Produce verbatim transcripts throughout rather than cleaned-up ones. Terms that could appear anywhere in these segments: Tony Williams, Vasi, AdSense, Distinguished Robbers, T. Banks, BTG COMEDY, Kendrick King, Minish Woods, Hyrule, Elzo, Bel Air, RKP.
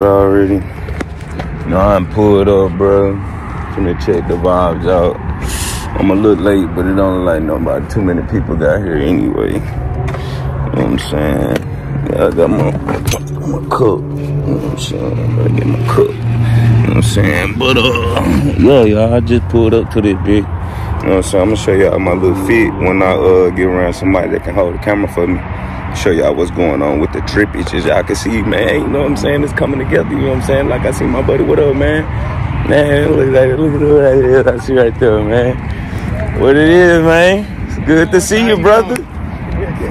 Already. You know, I'm pulled up, bro. Finna check the vibes out. I'm a little late, but it don't look like nobody. Too many people got here anyway. You know what I'm saying? Yeah, I got my, my cup. You know what I'm saying? I gotta get my cup. You know what I'm saying? But, uh, yeah, y'all, I just pulled up to this bitch. You know what I'm saying? I'm gonna show y'all my little fit when I, uh, get around somebody that can hold the camera for me. Show y'all what's going on with the trip. It's just y'all can see, man, you know what I'm saying? It's coming together, you know what I'm saying? Like I see my buddy, what up, man? Man, look at that, look at that, that I see right there, man. What it is, man? It's good to see you, brother.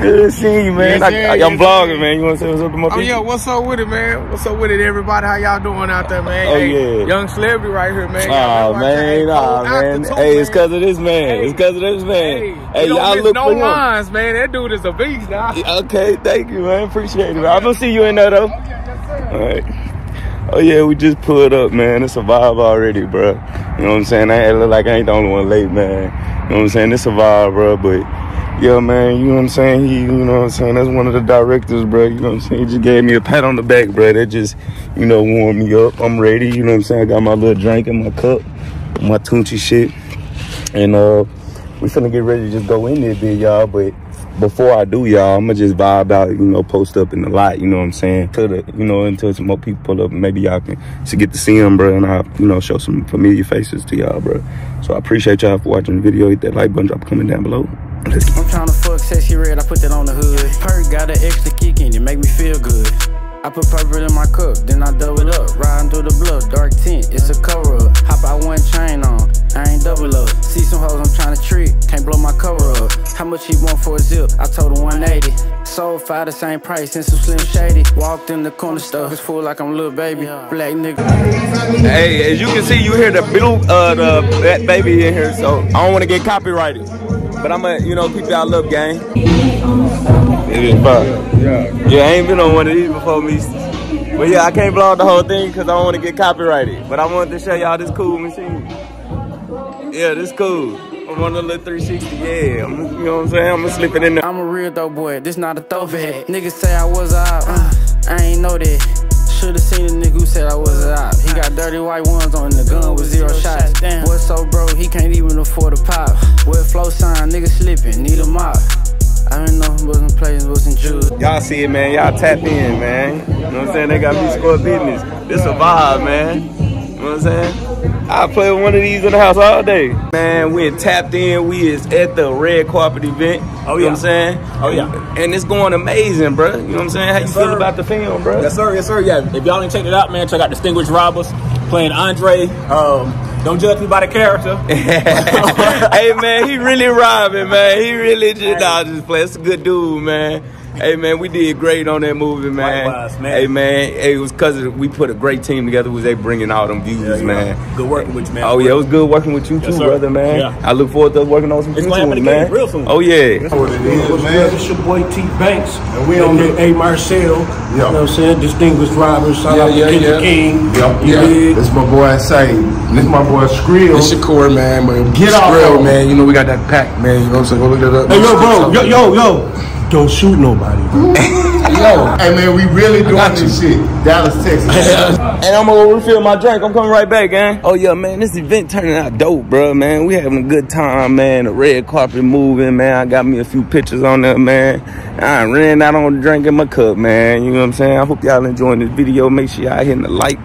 Good to see you, man. I, I, I'm vlogging, man. You want to say what's up to my people? Oh, yeah, what's up with it, man? What's up with it, everybody? How y'all doing out there, man? Oh, hey, yeah. Young celebrity right here, man. Oh, man. Oh, man. Toe, hey, man. It's because of this man. Hey. It's because of this man. Hey, y'all hey, look no for no lines, man. That dude is a beast now. Yeah, okay, thank you, man. Appreciate it. Okay. I'm going to see you in there, though. Oh, yeah, yes, all right. Oh, yeah, we just pulled up, man. It's a vibe already, bro. You know what I'm saying? I look like I ain't the only one late, man. You know what I'm saying? It's a vibe, bro, but... yeah, man, you know what I'm saying? He, you know what I'm saying? That's one of the directors, bro. You know what I'm saying? He just gave me a pat on the back, bro. That just, you know, warmed me up. I'm ready. You know what I'm saying? I got my little drink in my cup, my Tunchi shit. And uh, we finna get ready to just go in there, bit, y'all. But before I do, y'all, I'm gonna just vibe out, you know, post up in the lot, you know what I'm saying? To the, you know, until some more people pull up. Maybe y'all can to get to see them, bro. And I'll, you know, show some familiar faces to y'all, bro. So I appreciate y'all for watching the video. Hit that like button, drop a comment down below. I'm tryna fuck sexy red, I put that on the hood. Perk got an extra kick in it, make me feel good. I put purple in my cup, then I double up. Riding through the blood, dark tint, it's a cover up. Hop out one chain on, I ain't double up. See some hoes I'm tryna trick, can't blow my cover up. How much he want for a zip? I told him one eighty. Sold five the same price, and some Slim Shady. Walked in the corner, stuff is full like I'm little baby. Black nigga. Hey, as you can see, you hear the blue, uh, the, that baby in here, so I don't wanna get copyrighted. But I'm gonna, you know, keep y'all up, gang. It is fun. Yeah, yeah, I ain't been on one of these before, Meesters. But yeah, I can't vlog the whole thing because I don't want to get copyrighted. But I wanted to show y'all this cool machine. Yeah, this cool. I'm on the little three sixty, yeah. I'm, you know what I'm saying? I'm gonna slip it in there. I'm a real dope boy. This not a throwback. Niggas say I was out. Uh, I ain't know that. Should've seen a nigga who said I was a op. He got dirty white ones on the gun with zero shots. Damn. What's so broke, he can't even afford a pop. Wet flow sign, nigga slipping, need a mop. I didn't know who wasn't playing, wasn't Jews. Y'all see it, man. Y'all tap in, man. You know what I'm saying? They got me score business. This a vibe, man. You know what I'm saying? I play one of these in the house all day. Man, we tapped in. We is at the Red Carpet event. Oh, yeah. You know what I'm saying? Oh, yeah. And it's going amazing, bro. You know what I'm saying? How yes, you feel sir. about the film, bro? Yes, sir. Yes, sir. Yeah. If y'all ain't checked it out, man, check out Distinguished Robbers playing Andre. Um, don't judge me by the character. Hey, man, he really robbing, man. He really just, nah, just play. It's a good dude, man. Hey, man, we did great on that movie, man. Likewise, man. Hey, man, hey, it was because we put a great team together. Was they bringing all them views, yeah, man. Know. Good working with you, man. Oh, yeah, it was good working with you, yes, too, sir. brother, man. Yeah. I look forward to us working on some it's YouTube, man. Game real soon. Oh, yeah. That's what it is, What's man. It's your boy, T. Banks. And we on the A. Marcel. Yeah. You know what I'm saying? Distinguished Robbers. Shout out to Kendrick King. Yeah, yeah. This my boy, Sane. This my boy, Skrill. It's Shakur, man. But Get Skrill, off, man. You know, we got that pack, man. You know what I'm saying? Go look it up. Hey, yo, bro. Yo, yo, yo. Don't shoot nobody, bro. Yo, hey man, we really doing this shit. Dallas, Texas. And I'm gonna refill my drink. I'm coming right back, gang. Oh yeah, man, this event turning out dope, bro, man. We having a good time, man. The red carpet moving, man. I got me a few pictures on there, man. I ran out on the drink in my cup, man. You know what I'm saying? I hope y'all enjoying this video. Make sure y'all hitting the like,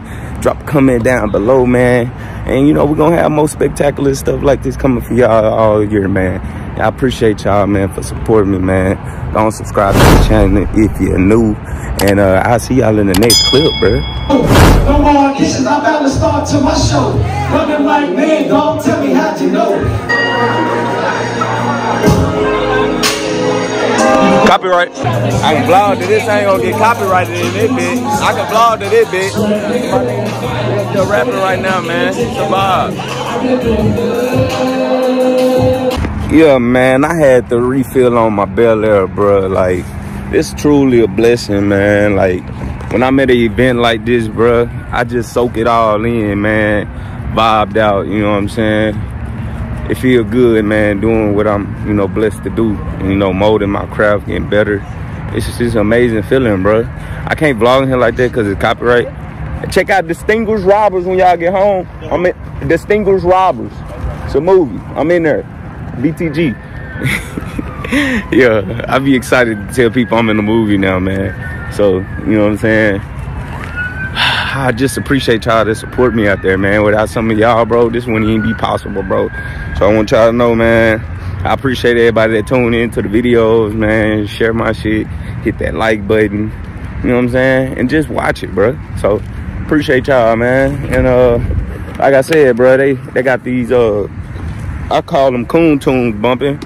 drop a comment down below, man. And you know, we're gonna have more spectacular stuff like this coming for y'all all year, man. I appreciate y'all, man, for supporting me, man. Don't subscribe to the channel if you're new. And uh, I'll see y'all in the next clip, bro. Come on, this is about to start to my show. Running like, man, don't tell me how you know. Copyright. I can vlog to this. I ain't gonna get copyrighted in this bitch. I can vlog to this bitch. They're rapping right now, man. It's a vibe. Yeah, man, I had to refill on my Bel Air, bro. Like, it's truly a blessing, man. Like, when I'm at an event like this, bro, I just soak it all in, man. Vibed out, you know what I'm saying? It feel good, man, doing what I'm, you know, blessed to do. You know, molding my craft, getting better. It's just it's an amazing feeling, bro. I can't vlog in here like that because it's copyright. Check out Distinguished Robbers when y'all get home. I'm in Distinguished Robbers. It's a movie. I'm in there. B T G. Yeah, I be excited to tell people I'm in the movie now, man. So, you know what I'm saying? I just appreciate y'all that support me out there, man. Without some of y'all, bro, this wouldn't even be possible, bro. So I want y'all to know, man, I appreciate everybody that tuned in to the videos, man. Share my shit. Hit that like button. You know what I'm saying? And just watch it, bro. So appreciate y'all, man. And uh, like I said, bro, they, they got these, uh, I call them coon tunes bumping.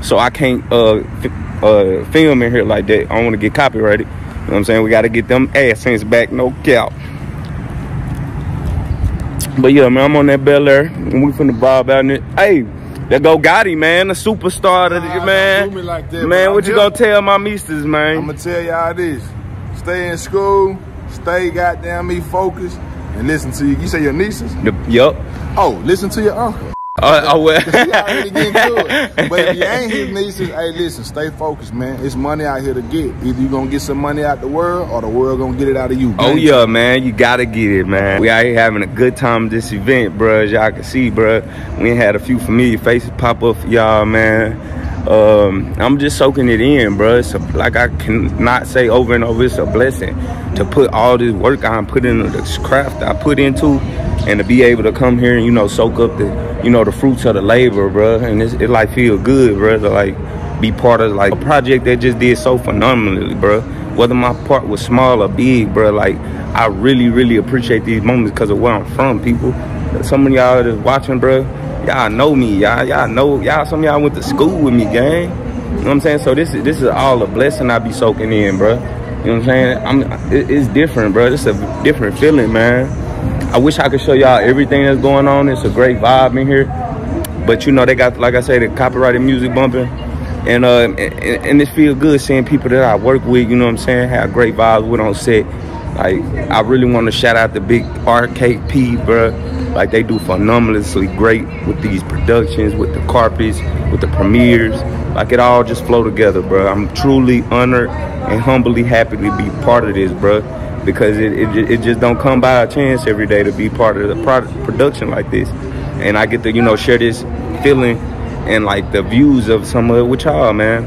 So I can't uh, f uh, film in here like that. I don't want to get copyrighted. You know what I'm saying? We got to get them AdSense back, no cap. But yeah, man, I'm on that Bel Air, and we finna vibe out in it. Hey, that go Gotti, man, the superstar, nah, the, man. Don't do me like that, man, what I'm you gonna tell my meesters, man? I'm gonna tell y'all this: stay in school, stay goddamn me focused, and listen to you. You say your nieces? Yup. Oh, listen to your uncle. Uh, oh well. He already getting to it. But if you ain't his nieces, hey, listen, stay focused, man. It's money out here to get. Either you gonna get some money out the world, or the world gonna get it out of you. Man. Oh yeah, man, you gotta get it, man. We out here having a good time at this event, bro. As y'all can see, bro, we had a few familiar faces pop up for y'all, man. Um, I'm just soaking it in, bro. So, like I cannot say over and over, it's a blessing to put all this work I put into this craft I put into, and to be able to come here and, you know, soak up the, you know, the fruits of the labor, bro. And it's, it like feel good, bro, to like be part of like a project that just did so phenomenally, bro. Whether my part was small or big, bro, like I really, really appreciate these moments because of where I'm from, people. Some of y'all that's watching, bro, y'all know me, y'all, y'all know, y'all, some of y'all went to school with me, gang. You know what I'm saying? So this is, this is all a blessing I be soaking in, bro. You know what I'm saying? I'm, it, it's different, bro. It's a different feeling, man. I wish I could show y'all everything that's going on. It's a great vibe in here. But you know, they got, like I said, the copyrighted music bumping. And, uh, and, and it feel good seeing people that I work with, you know what I'm saying, have great vibes with on set. Like, I really want to shout out the big R K P, bro. Like, they do phenomenally great with these productions, with the carpets, with the premieres. Like, it all just flow together, bro. I'm truly honored and humbly happy to be part of this, bro. Because it, it, it just don't come by a chance every day to be part of the product, production like this. And I get to, you know, share this feeling and, like, the views of some of it with y'all, man.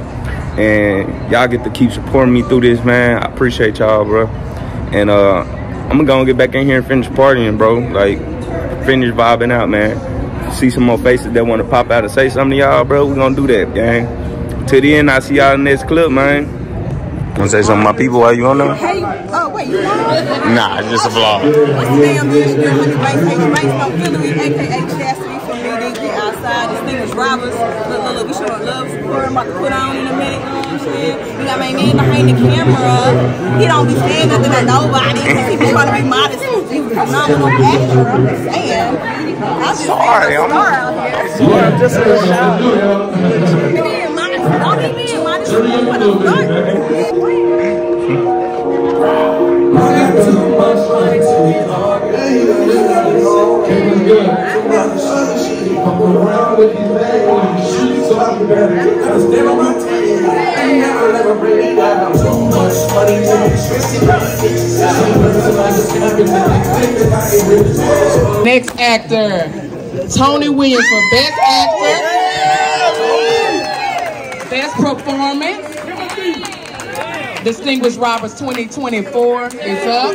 And y'all get to keep supporting me through this, man. I appreciate y'all, bro. And uh, I'm gonna get back in here and finish partying, bro. Like, finish vibing out, man. See some more faces that wanna pop out and say something to y'all, bro. We're gonna do that, gang. Till the end, I'll see y'all in the next clip, man. Wanna say something to my people while you on there? Hey, oh, wait, you on? Nah, it's just a vlog. What's the name of this girl with the race? Hey, your race from Hillary, a k a. Chastity from B D G outside. Distinguished Robbers. Look, look, look, we showing love for him. I'm about to put on in a minute. You got my man behind the camera. He don't be saying nothing to nobody. People trying to be modest. He's phenomenal actor. I'm just saying. I'm just sorry, I'm sorry. I'm just in the shower. Don't be being modest. Don't be being modest. Don't be being modest. Too much like we are. I'm around with these legs. Shoot so I can barely. I stand on my team. I never let them break down. Too much money to be twisted. Next actor, Tony Williams for Best Actor, Best Performance. Distinguished Robbers twenty twenty-four is up.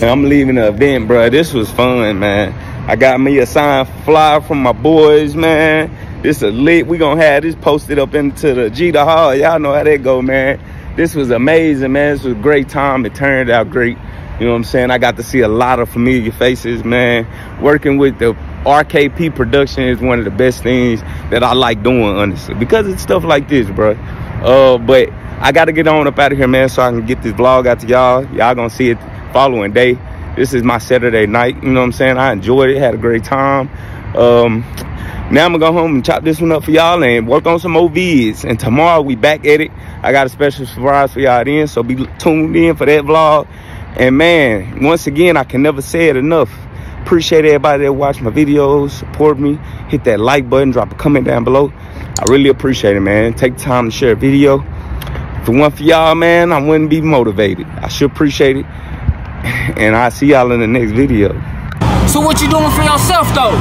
I'm leaving the event, bro. This was fun, man. I got me a signed flyer from my boys, man. This is lit. We gonna have this posted up into the G the Hall. Y'all know how that go, man. This was amazing, man. This was a great time. It turned out great. You know what I'm saying? I got to see a lot of familiar faces, man. Working with the R K P production is one of the best things that I like doing, honestly. Because it's stuff like this, bro. Uh, but I got to get on up out of here, man, so I can get this vlog out to y'all. Y'all gonna see it following day. This is my Saturday night, you know what I'm saying? I enjoyed it, had a great time. Um, now I'm gonna go home and chop this one up for y'all and work on some more vids. And tomorrow we back at it. I got a special surprise for y'all then, so be tuned in for that vlog. And man, once again, I can never say it enough. Appreciate everybody that watched my videos, support me, hit that like button, drop a comment down below. I really appreciate it, man. Take time to share a video. If it weren't for y'all, man, I wouldn't be motivated. I should appreciate it. And I'll see y'all in the next video. So what you doing for yourself, though?